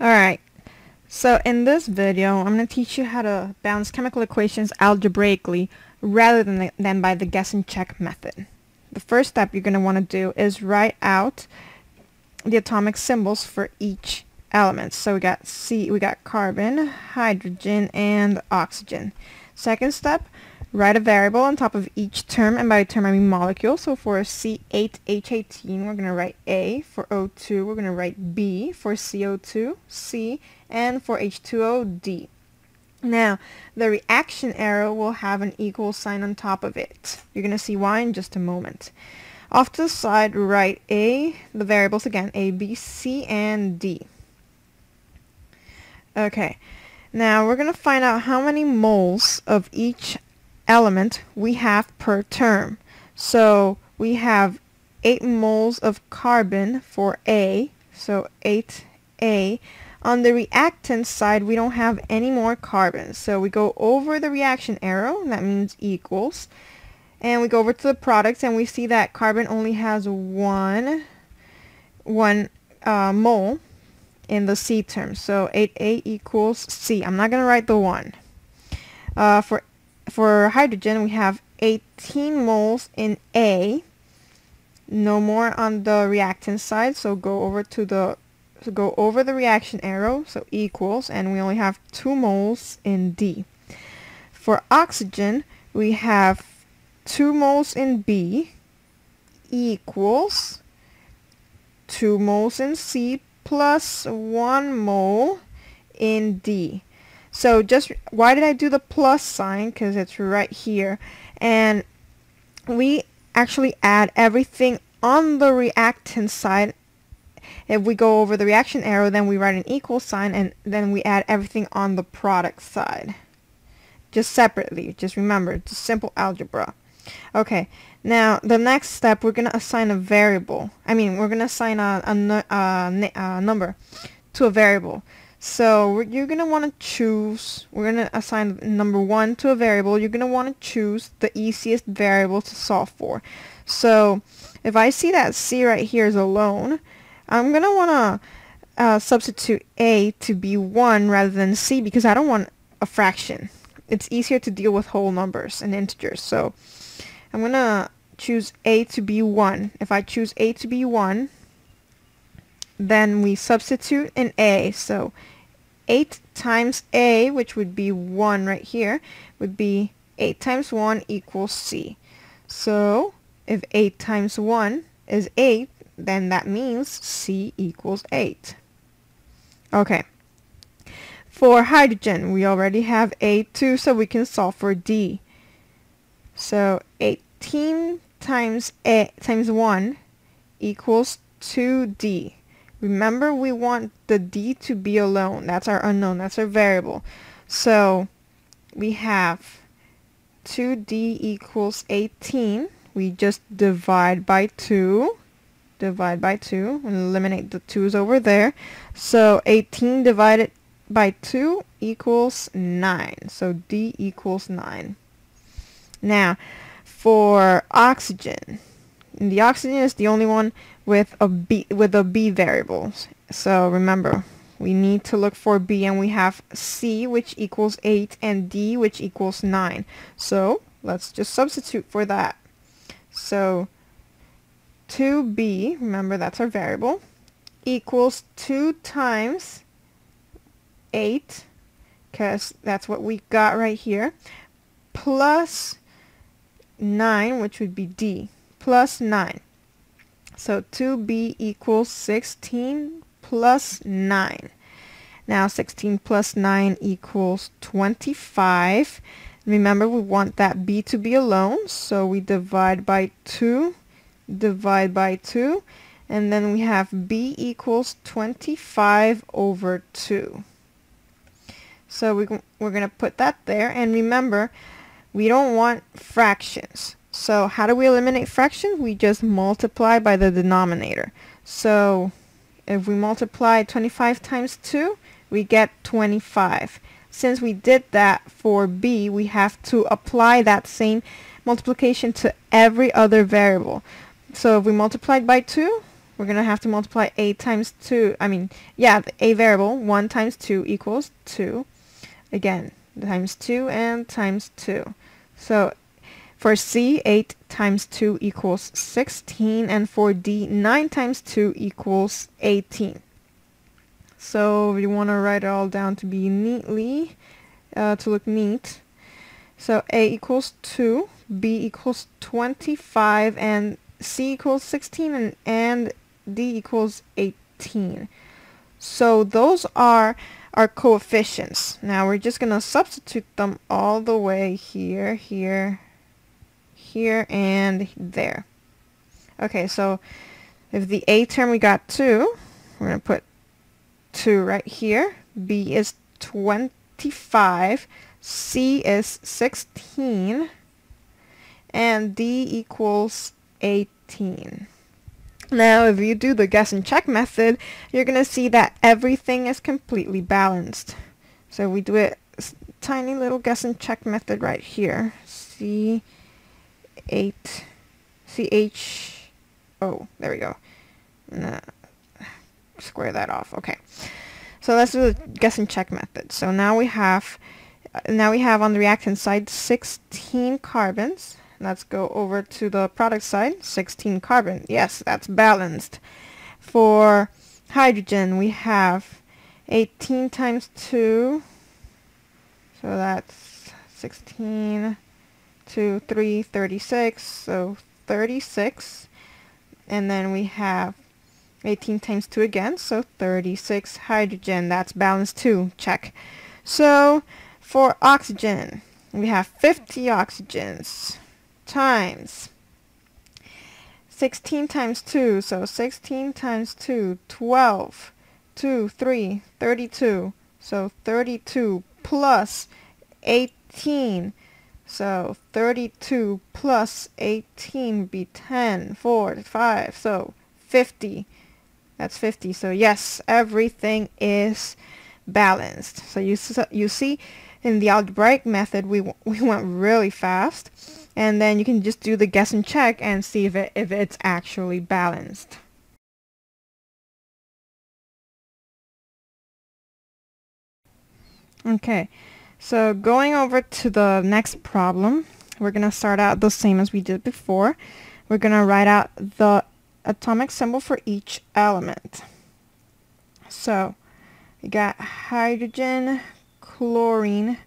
Alright, so in this video I'm going to teach you how to balance chemical equations algebraically rather than by the guess and check method. The first step you're going to want to do is write out the atomic symbols for each element. So we got carbon, hydrogen, and oxygen. Second step, write a variable on top of each term, and by term I mean molecule. So for C8H18 we're going to write A, for O2 we're going to write B, for CO2 C, and for H2O D. Now the reaction arrow will have an equal sign on top of it. You're going to see why in just a moment. Off to the side, write the variables again, A, B, C, and D. Okay, now we're going to find out how many moles of each element we have per term. So we have 8 moles of carbon for A, so 8A. On the reactant side we don't have any more carbon, so we go over the reaction arrow, that means equals, and we go over to the products and we see that carbon only has one mole in the C term, so 8A equals C. I'm not going to write the 1. For hydrogen we have 18 moles in A, no more on the reactant side, so go over the reaction arrow, so equals, and we only have 2 moles in D. For oxygen we have 2 moles in B equals 2 moles in C plus 1 mole in D. So just, why did I do the plus sign? Because it's right here, and we actually add everything on the reactant side. If we go over the reaction arrow, then we write an equal sign, and then we add everything on the product side, just separately. Just remember, it's simple algebra. Okay, now the next step, we're going to assign a variable. I mean, we're going to assign a number to a variable. So you're going to want to choose, we're going to assign number 1 to a variable. You're going to want to choose the easiest variable to solve for. So if I see that C right here is alone, I'm going to want to substitute A to be 1 rather than C, because I don't want a fraction. It's easier to deal with whole numbers and integers. So I'm going to choose A to be 1. If I choose A to be 1, then we substitute in A. So 8 times A, which would be 1 right here, would be 8 times 1 equals C. So if 8 times 1 is 8, then that means C equals 8. Okay. For hydrogen, we already have A2, so we can solve for D. So 18 times A times 1 equals 2D. Remember, we want the D to be alone. That's our unknown, that's our variable. So we have 2D equals 18. We just divide by 2. Divide by 2 and eliminate the 2's over there. So 18 divided by 2 equals 9. So D equals 9. Now for oxygen, the oxygen is the only one with a B variable. So remember, we need to look for B, and we have C, which equals 8, and D, which equals 9. So let's just substitute for that. So 2B, remember that's our variable, equals 2 times 8, because that's what we got right here, plus 9, which would be D, plus 9. So 2B equals 16 plus 9. Now 16 plus 9 equals 25. Remember, we want that B to be alone, so we divide by 2. Divide by 2, and then we have B equals 25 over 2. So we're going to put that there, and remember, we don't want fractions. So how do we eliminate fractions? We just multiply by the denominator. So if we multiply 25 times 2, we get 25. Since we did that for B, we have to apply that same multiplication to every other variable. So if we multiplied by 2, we're going to have to multiply a times 2, a variable, 1 times 2 equals 2. Again, times 2 and times 2. So for C, 8 times 2 equals 16, and for D, 9 times 2 equals 18. So we want to write it all down to be neatly, to look neat. So A equals 2, B equals 25, and C equals 16, and D equals 18. So those are our coefficients. Now we're just going to substitute them all the way here, here, and there. Okay, so if the A term we got 2, we're going to put 2 right here. B is 25. C is 16, and D equals 18. Now if you do the guess and check method, you're going to see that everything is completely balanced. So we do a tiny little guess and check method right here. C H O, there we go. No, square that off. Okay, so let's do the guess and check method. So now we have on the reactant side 16 carbons. Let's go over to the product side, 16 carbon. Yes, that's balanced. For hydrogen, we have 18 times 2, so that's 16, 2, 3, 36, so 36. And then we have 18 times 2 again, so 36 hydrogen. That's balanced too, check. So for oxygen, we have 50 oxygens times 16 times 2, so 16 times 2, 12, 2, 3, 32, so 32 plus 18, so 32 plus 18 be 10, 4, 5, so 50. That's 50, so yes, everything is balanced. So you see, in the algebraic method, we went really fast, and then you can just do the guess and check and see if it's actually balanced. Okay, so going over to the next problem, we're gonna start out the same as we did before. We're gonna write out the atomic symbol for each element. So we got hydrogen, chlorine,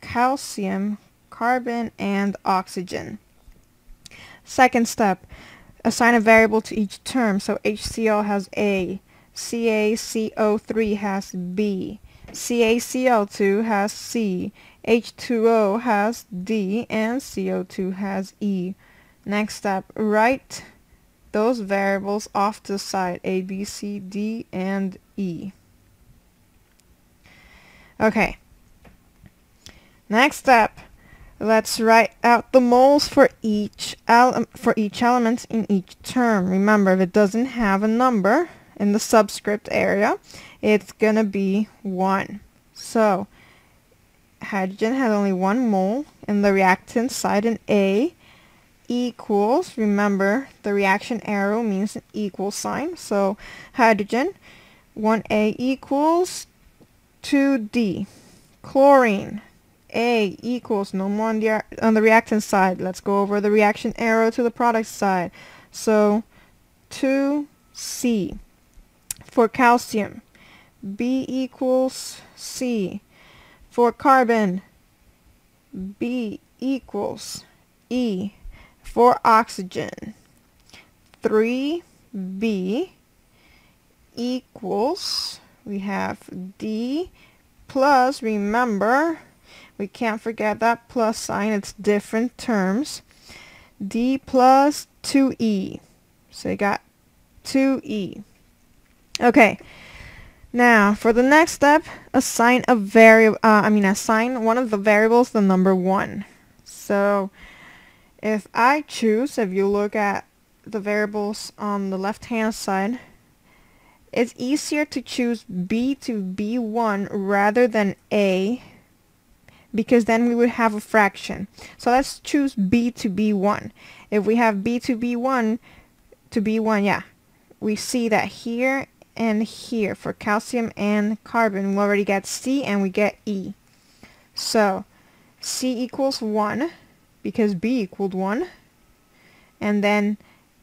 calcium, carbon, and oxygen. Second step, assign a variable to each term. So HCl has A, CaCO3 has B, CaCl2 has C, H2O has D, and CO2 has E. Next step, write those variables off to the side, A, B, C, D, and E. Okay, next step, let's write out the moles for each element in each term. Remember, if it doesn't have a number in the subscript area, it's gonna be 1. So hydrogen has only 1 mole in the reactant side, and A equals, remember the reaction arrow means an equal sign, so hydrogen 1A equals 2D. Chlorine, A equals, no more on the reactant side. Let's go over the reaction arrow to the product side. So 2C. For calcium, B equals C. For carbon, B equals E. For oxygen, 3B equals, we have D plus, remember, we can't forget that plus sign, it's different terms, D plus 2E. So you got 2E. Okay, now for the next step, assign a variable, assign one of the variables the number 1. So if I choose, if you look at the variables on the left hand side, it's easier to choose B to B1 rather than A, because then we would have a fraction. So let's choose B to B1. If we have B to B1, we see that here and here for calcium and carbon, we already got C and we get E. So C equals 1 because B equaled 1, and then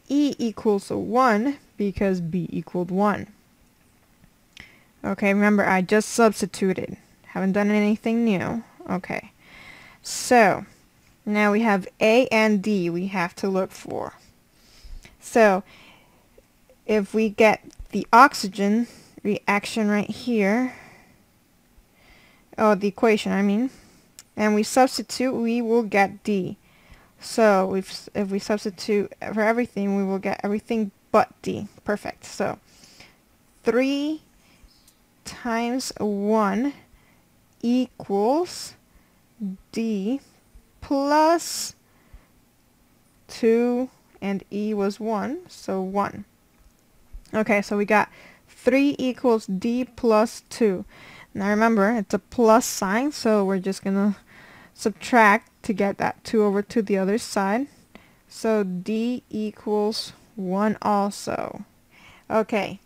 E equals 1 because B equaled 1. Okay, remember I just substituted, haven't done anything new. Okay, so now we have A and D we have to look for. So if we get the oxygen reaction right here, oh, the equation I mean, and we substitute, we will get D. So if we substitute for everything, we will get everything but D. Perfect. So 3 times 1 equals D plus 2, and E was 1, so 1. Okay, so we got 3 equals D plus 2. Now remember, it's a plus sign, so we're just gonna subtract to get that 2 over to the other side. So D equals 1 also. Okay,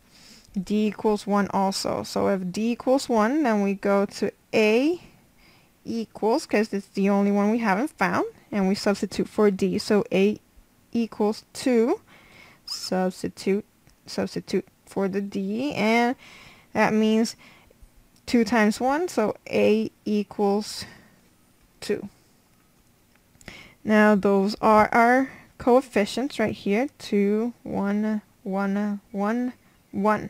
D equals 1 also. So if D equals 1, then we go to A equals, because it's the only one we haven't found, and we substitute for D. So A equals 2, substitute for the D, and that means 2 times 1, so A equals 2. Now those are our coefficients right here, 2, 1, 1, 1, 1.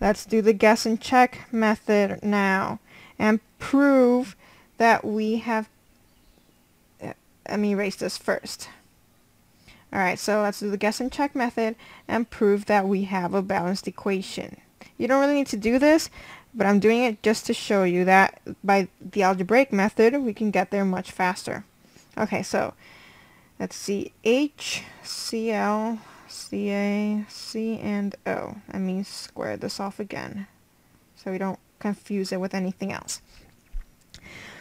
Let's do the guess and check method now and prove that we have... Let me erase this first. Alright, so let's do the guess and check method and prove that we have a balanced equation. You don't really need to do this, but I'm doing it just to show you that by the algebraic method we can get there much faster. Okay, so let's see, H, Cl, Ca, C, and O. That means square this off again so we don't confuse it with anything else.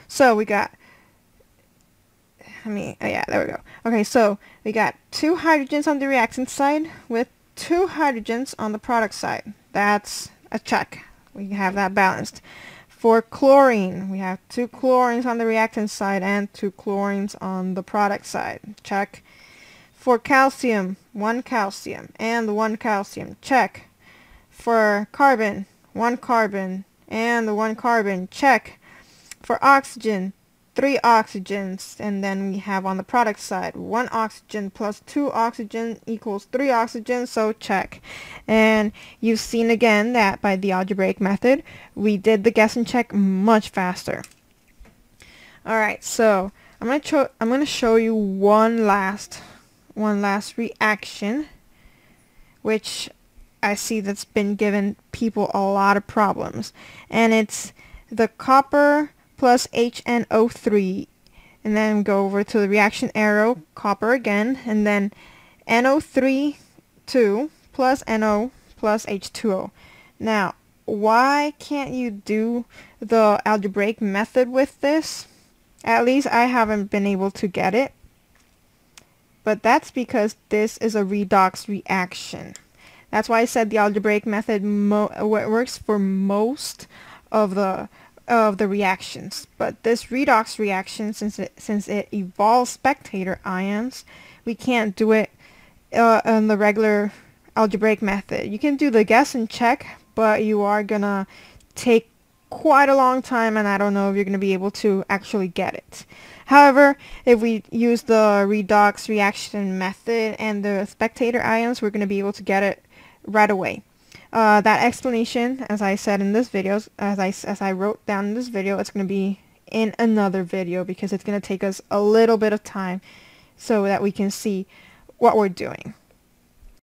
So we got, there we go. Okay, so we got 2 hydrogens on the reactant side with 2 hydrogens on the product side. That's a check. We have that balanced. For chlorine, we have 2 chlorines on the reactant side and 2 chlorines on the product side. Check. For calcium, 1 calcium and 1 calcium. Check. For carbon, 1 carbon and 1 carbon. Check. For oxygen, 3 oxygens, and then we have on the product side 1 oxygen plus 2 oxygen equals 3 oxygen, so check. And you've seen again that by the algebraic method we did the guess and check much faster. Alright, so I'm gonna show you one last reaction, which I see that's been giving people a lot of problems, and it's the copper plus HNO3, and then go over to the reaction arrow, copper again, and then NO3 2 plus NO plus H2O. Now why can't you do the algebraic method with this? At least I haven't been able to get it, but that's because this is a redox reaction. That's why I said the algebraic method works for most of the reactions, but this redox reaction, since it evolves spectator ions, we can't do it on the regular algebraic method. You can do the guess and check, but you are gonna take quite a long time, and I don't know if you're gonna be able to actually get it. However, if we use the redox reaction method and the spectator ions, we're gonna be able to get it right away. That explanation, as I said in this video, as I wrote down in this video, it's going to be in another video because it's going to take us a little bit of time so that we can see what we're doing.